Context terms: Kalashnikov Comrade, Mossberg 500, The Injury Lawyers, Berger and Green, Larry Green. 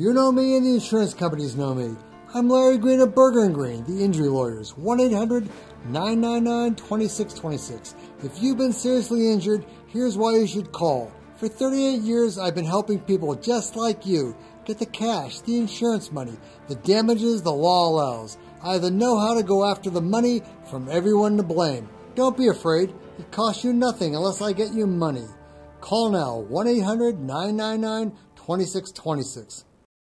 You know me and the insurance companies know me. I'm Larry Green of Berger and Green, the Injury Lawyers, 1-800-999-2626. If you've been seriously injured, here's why you should call. For 38 years, I've been helping people just like you get the cash, the insurance money, the damages the law allows. I then know how to go after the money from everyone to blame. Don't be afraid. It costs you nothing unless I get you money. Call now, 1-800-999-2626.